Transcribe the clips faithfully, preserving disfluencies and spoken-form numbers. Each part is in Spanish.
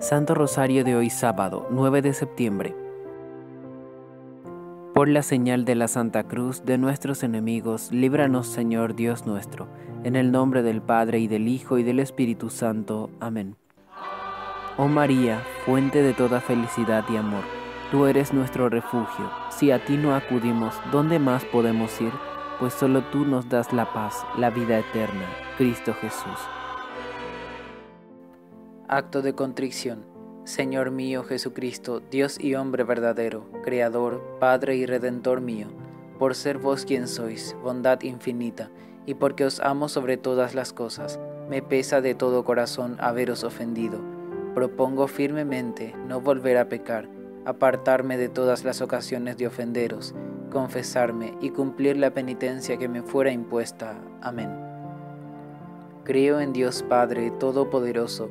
Santo Rosario de hoy sábado, nueve de septiembre. Por la señal de la Santa Cruz de nuestros enemigos, líbranos, Señor Dios nuestro, en el nombre del Padre, y del Hijo, y del Espíritu Santo. Amén. Oh María, fuente de toda felicidad y amor, tú eres nuestro refugio. Si a ti no acudimos, ¿dónde más podemos ir? Pues solo tú nos das la paz, la vida eterna. Cristo Jesús. Acto de contrición. Señor mío Jesucristo, Dios y hombre verdadero, Creador, Padre y Redentor mío, por ser vos quien sois, bondad infinita, y porque os amo sobre todas las cosas, me pesa de todo corazón haberos ofendido. Propongo firmemente no volver a pecar, apartarme de todas las ocasiones de ofenderos, confesarme y cumplir la penitencia que me fuera impuesta. Amén. Creo en Dios Padre Todopoderoso,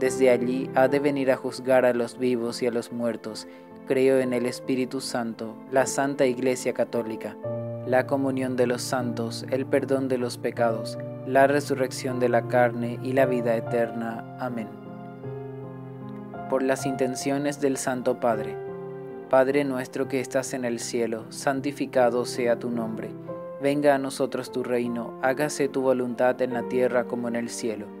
Desde allí ha de venir a juzgar a los vivos y a los muertos. Creo en el Espíritu Santo, la Santa Iglesia Católica, la comunión de los santos, el perdón de los pecados, la resurrección de la carne y la vida eterna. Amén. Por las intenciones del Santo Padre. Padre nuestro que estás en el cielo, santificado sea tu nombre. Venga a nosotros tu reino, hágase tu voluntad en la tierra como en el cielo.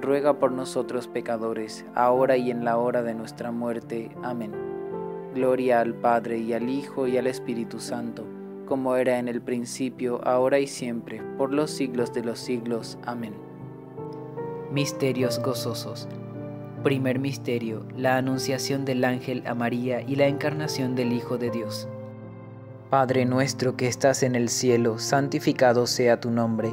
ruega por nosotros pecadores, ahora y en la hora de nuestra muerte. Amén. Gloria al Padre, y al Hijo, y al Espíritu Santo, como era en el principio, ahora y siempre, por los siglos de los siglos. Amén. Misterios gozosos. Primer misterio, la anunciación del ángel a María y la encarnación del Hijo de Dios. Padre nuestro que estás en el cielo, santificado sea tu nombre.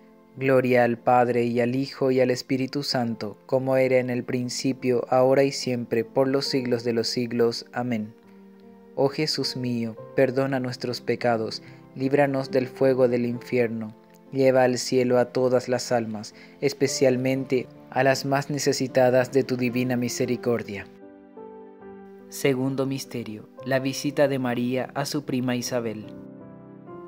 Gloria al Padre, y al Hijo, y al Espíritu Santo, como era en el principio, ahora y siempre, por los siglos de los siglos. Amén. Oh Jesús mío, perdona nuestros pecados, líbranos del fuego del infierno, lleva al cielo a todas las almas, especialmente a las más necesitadas de tu divina misericordia. Segundo misterio, la visita de María a su prima Isabel.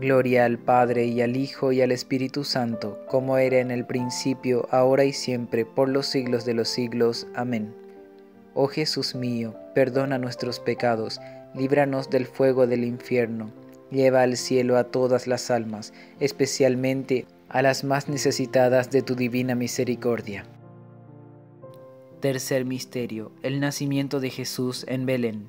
Gloria al Padre, y al Hijo, y al Espíritu Santo, como era en el principio, ahora y siempre, por los siglos de los siglos. Amén. Oh Jesús mío, perdona nuestros pecados, líbranos del fuego del infierno, lleva al cielo a todas las almas, especialmente a las más necesitadas de tu divina misericordia. Tercer misterio, el nacimiento de Jesús en Belén.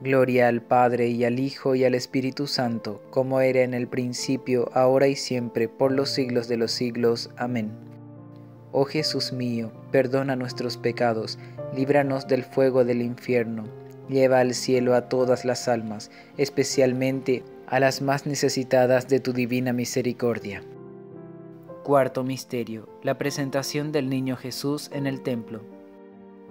Gloria al Padre, y al Hijo, y al Espíritu Santo, como era en el principio, ahora y siempre, por los siglos de los siglos. Amén. Oh Jesús mío, perdona nuestros pecados, líbranos del fuego del infierno, lleva al cielo a todas las almas, especialmente a las más necesitadas de tu divina misericordia. Cuarto misterio, la presentación del niño Jesús en el templo.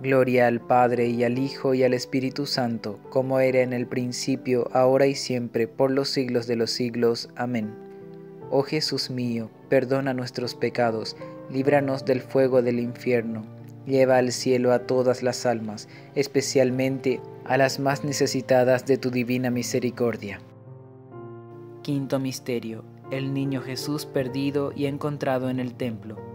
Gloria al Padre, y al Hijo, y al Espíritu Santo, como era en el principio, ahora y siempre, por los siglos de los siglos. Amén. Oh Jesús mío, perdona nuestros pecados, líbranos del fuego del infierno. Lleva al cielo a todas las almas, especialmente a las más necesitadas de tu divina misericordia. Quinto misterio: el niño Jesús perdido y encontrado en el templo.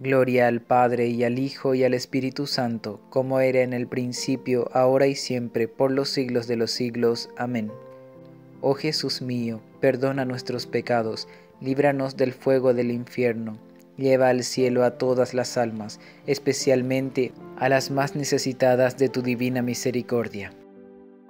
Gloria al Padre, y al Hijo, y al Espíritu Santo, como era en el principio, ahora y siempre, por los siglos de los siglos. Amén. Oh Jesús mío, perdona nuestros pecados, líbranos del fuego del infierno. Lleva al cielo a todas las almas, especialmente a las más necesitadas de tu divina misericordia.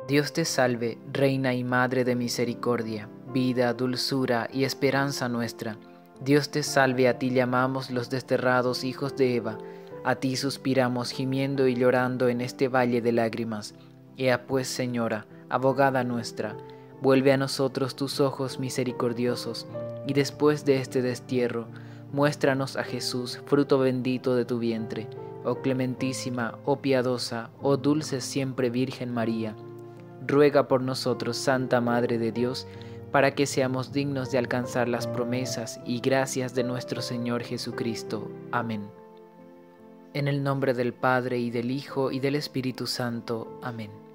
Dios te salve, Reina y Madre de misericordia, vida, dulzura y esperanza nuestra. Dios te salve, a ti llamamos los desterrados hijos de Eva, a ti suspiramos gimiendo y llorando en este valle de lágrimas. Ea pues, Señora, abogada nuestra, vuelve a nosotros tus ojos misericordiosos, y después de este destierro, muéstranos a Jesús, fruto bendito de tu vientre. Oh clementísima, oh piadosa, oh dulce siempre Virgen María, ruega por nosotros, Santa Madre de Dios, para que seamos dignos de alcanzar las promesas y gracias de nuestro Señor Jesucristo. Amén. En el nombre del Padre, y del Hijo, y del Espíritu Santo. Amén.